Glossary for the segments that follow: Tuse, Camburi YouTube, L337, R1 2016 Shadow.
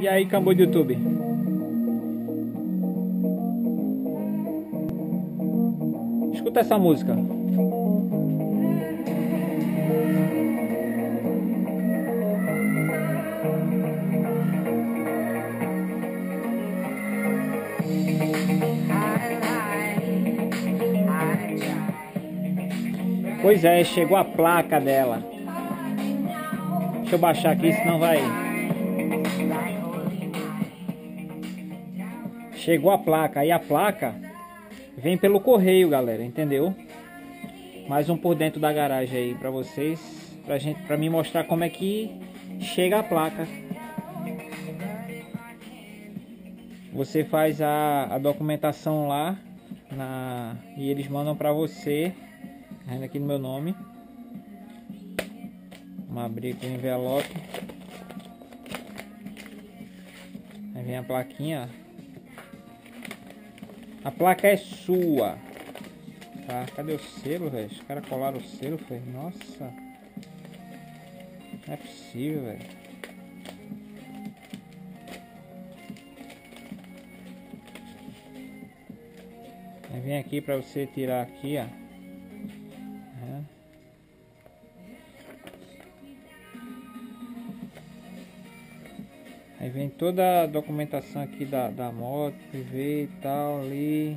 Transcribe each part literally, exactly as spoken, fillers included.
E aí, Camburi YouTube? Escuta essa música. Pois é, chegou a placa dela. Deixa eu baixar aqui, senão vai... Chegou a placa, e a placa vem pelo correio, galera, entendeu? Mais um por dentro da garagem aí pra vocês, pra gente, pra me mostrar como é que chega a placa. Você faz a, a documentação lá na, e eles mandam pra você. Ainda aqui no meu nome. Vamos abrir aqui o envelope. Aí vem a plaquinha. A placa é sua. Tá, cadê o selo, velho? Os caras colaram o selo, foi. Nossa. Não é possível, velho. Aí vem aqui pra você tirar aqui, ó. Aí vem toda a documentação aqui da, da moto, P V e tal, ali.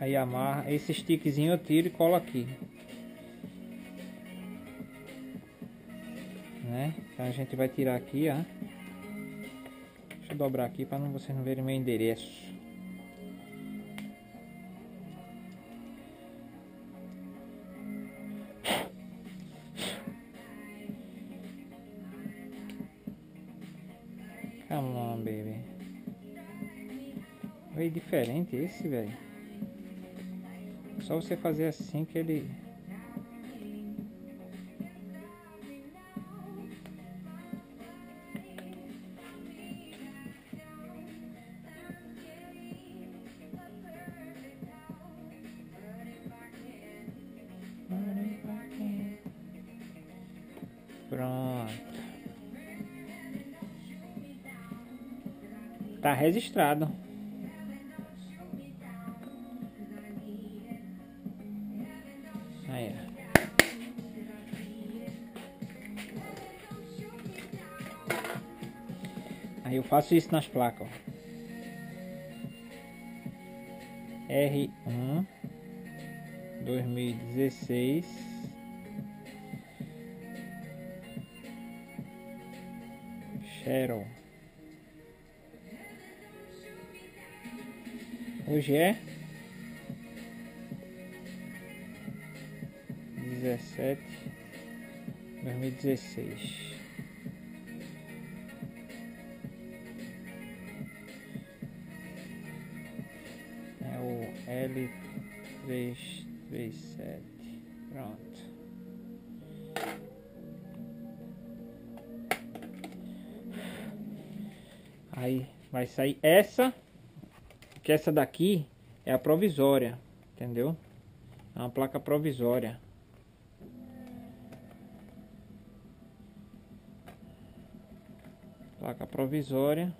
Aí amarra. Esse stickzinho eu tiro e colo aqui. Né? Então a gente vai tirar aqui, ó. Deixa eu dobrar aqui para não, vocês não verem meu endereço. Come on, baby. É diferente esse, velho. Só você fazer assim que ele... Pronto. Tá registrado. Aí, ó. Aí eu faço isso nas placas, ó. R um dois mil e dezesseis Shadow. Hoje é dezessete de dois mil e dezesseis. É o L três três sete. Pronto. Aí vai sair essa. Que essa daqui é a provisória, entendeu? É uma placa provisória. Placa provisória.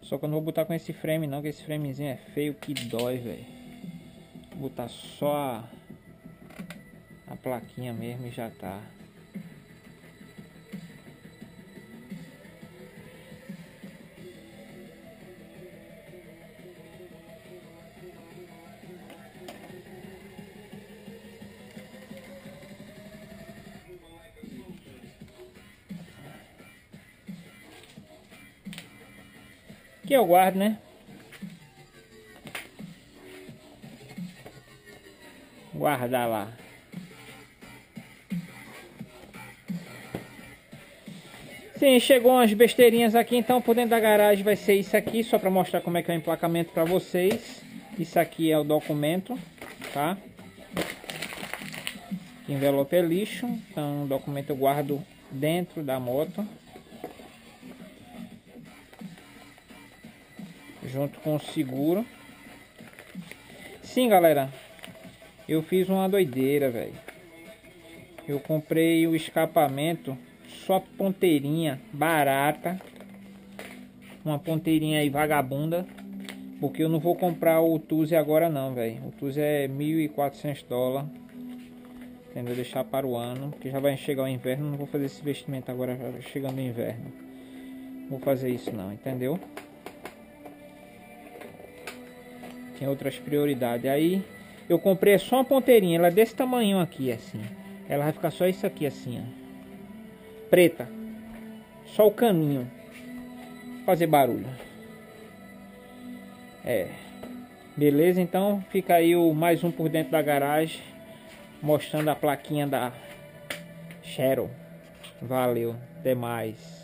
Só que eu não vou botar com esse frame não, que esse framezinho é feio que dói, velho. Vou botar só a, a plaquinha mesmo e já tá. Que eu guardo, né? Guardar lá. Sim, chegou umas besteirinhas aqui. Então, por dentro da garagem vai ser isso aqui. Só para mostrar como é que é o emplacamento para vocês. Isso aqui é o documento, tá? Envelope é lixo. Então, o documento eu guardo dentro da moto, junto com o seguro. Sim, galera, eu fiz uma doideira, velho. Eu comprei o escapamento só ponteirinha barata, uma ponteirinha aí vagabunda, porque eu não vou comprar o Tuse agora não, velho. O Tuse é mil e quatrocentos dólares, entendeu? Deixar para o ano, porque já vai chegar o inverno, não vou fazer esse investimento agora, já chegando o inverno. Vou fazer isso não, entendeu? Tem outras prioridades. Aí eu comprei só uma ponteirinha, ela é desse tamanho aqui, assim. Ela vai ficar só isso aqui, assim, ó. Preta. Só o caninho. Fazer barulho. É. Beleza, então fica aí o mais um por dentro da garagem. Mostrando a plaquinha da Shadow. Valeu, até mais.